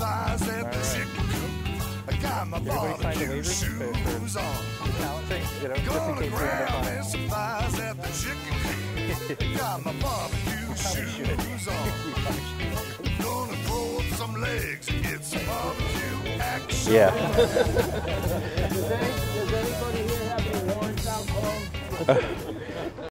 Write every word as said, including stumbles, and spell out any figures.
thighs at right. the chicken coop. I got my barbecue shoes on. You know, gonna grab me some thighs at the chicken coop. I got my barbecue shoes on. Gonna throw up some legs and get some barbecue action. Yeah. Does, any, does anybody here have any warrants out home?